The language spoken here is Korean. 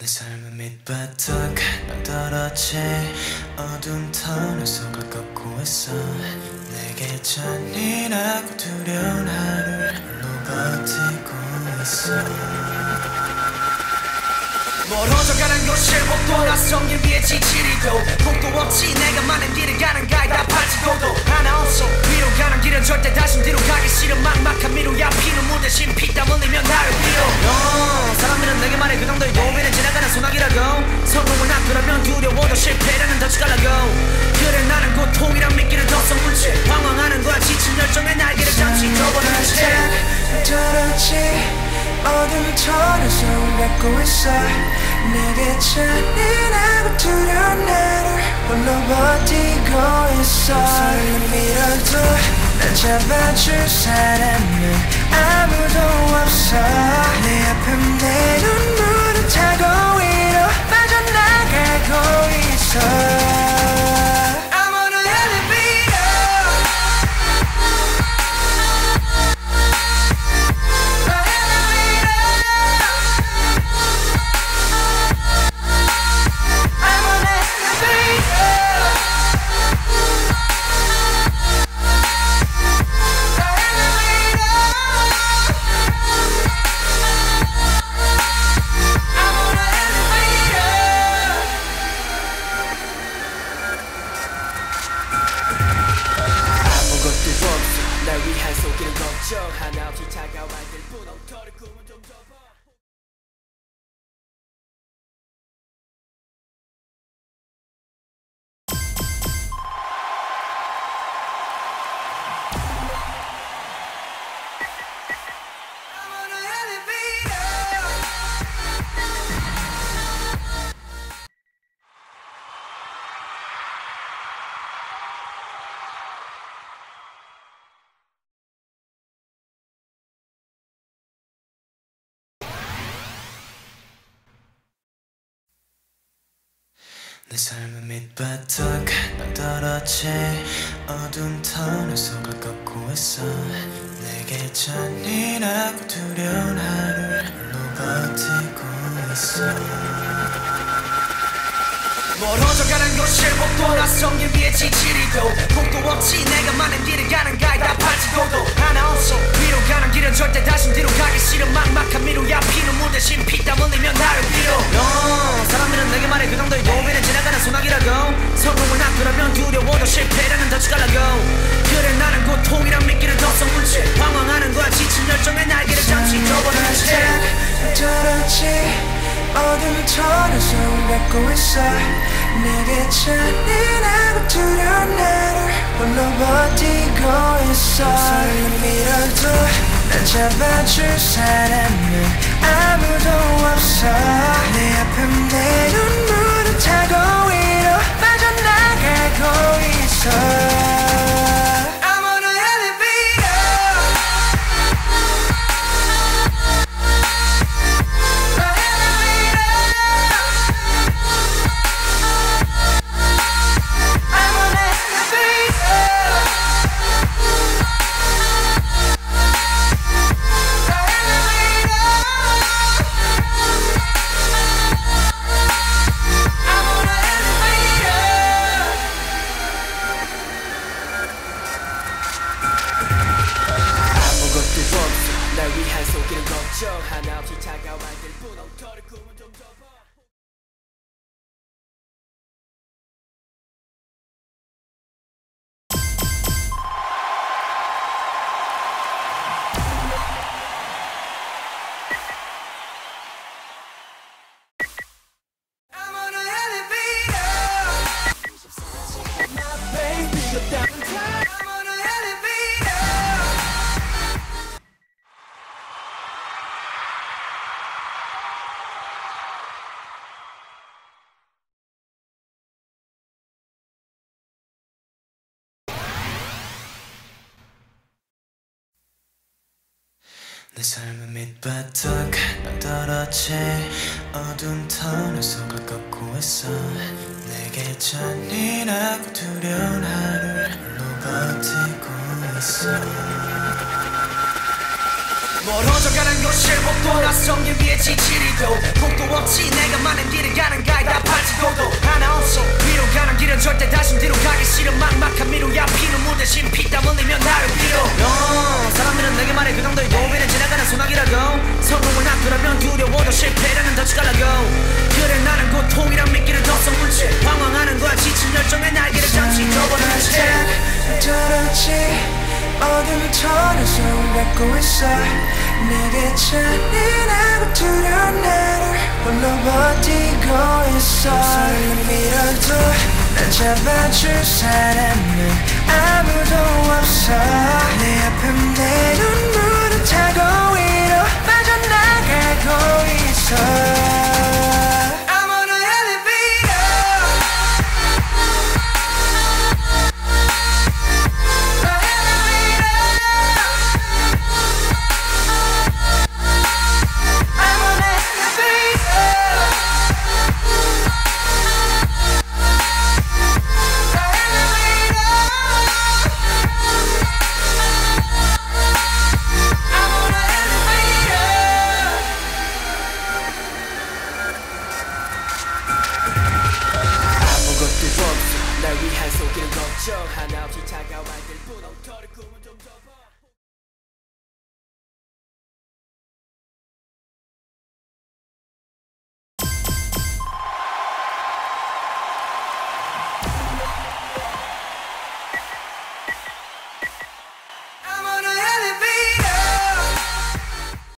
내 삶은 밑바닥 난 떨어지 어두운 터널 속을 걷고 있어. 내게 잔인하고 두려운 하루를 홀로 버티고 있어. 멀어져가는 것을 못 돌아 성길 위에 지치리도 복도 없이 내가 많은 길을 가는 가에 답하지고도 하나 없어. 위로 가는 길은 절대 다시 뒤로 가기 싫어. 막막한 미로야 피눈물 대신 피땀 흘리면 나를 위로 사람들은 내게 말해 그 정도의 도움에는 지나가는 소나기라고. 성공은 앞두라면 두려워도 실패라는 덫을 갈라고. 그래 나는 고통이란 미끼를 더 썩물지 방황하는 거야. 지친 열정의 날개를 잠시 접어놓은 채 어둠 터널 속을 걷고 있어. 내게 잔인하고 두려운 나를 홀로 버티고 있어. 손을 밀어도 날 잡아줄 사람은 아무도 없어. 내 아픔 내 눈물은 타고 위로 빠져나가고 있어. 날 위한 속이는 걱정 하나 없이 차가워할 뿐. 엉터리 꿈은 좀 더 봐. 내 삶은 밑바닥 난 떨어지 어두운 터널 속을 걷고 있어. 내게 잔인하고 두려운 하루를 홀로 버티고 있어. 멀어져가는 것을 못 돌아 성길 위에 지치리도 복도 없이 내가 많은 길을 가는 가에 답하지고도 하나 없어. 위로 가는 길은 절대 다시 뒤로 가기 싫어. 막막한 미로야 피눈물 대신 피땀 흘리면 나를 위로 사람들은 내게 말해 그 정도의 도움에는 지나가는 소나기라고. 성공은 앞두라면 두려워도 실패라는 덫을 갈라고. 그래 나는 고통이란 미끼를 더 썩물지 방황하는 거야. 지친 열정의 날개를 잠시 접어놓은 채 어둠 터널 속을 걷고 있어. 내게 잔인하고 두려운 나를 홀로 버티고 있어. 손을 밀어도 날 잡아줄 사람은 아무도 없어. 내 아픔 내 눈물은 타고 위로 빠져나가고 있어. 하나 없이 차가워할 뿐. 엉터리 꿈은 좀 더 봐. 내 삶은 밑바닥 난 떨어지 어두운 터널 속을 걷고 있어. 내게 잔인하고 두려운 하루를 홀로 버티고 있어. 멀어져가는 것이 복도 낯선게 위에 지치리도 복도 없지 내가 많은 길을 가는 가이다 파티고도 하나 없이 위로 가는 길은 절대 다시 뒤로 가기 싫은 막막한 미로야 피눈물 대신 피땀 흘리면 나를 위로 사람들은 내게 말해 그 정도의 노비는 지나가는 소나기라고 성공을 낚으라면 두려워도 실패라는 덫을 갈라고 그래 나는 고통이란 미끼를 더 성물질 방황하는 거야 지친 열정의 날개를 잠시 접어놓은 채 저렇지 어둠이 터져서 뱉고 있어 내게 잔인하고 두려운 나를 홀로 버티고 있어 목소리를 밀어도 날 잡아줄 사람은 아무도 없어 내 아픔 내 눈물은 타고 위로 빠져나가고 있어 날 위한 손길은 걱정 하나 없이 다가와 늘 부러운 거를 꿈은 좀 더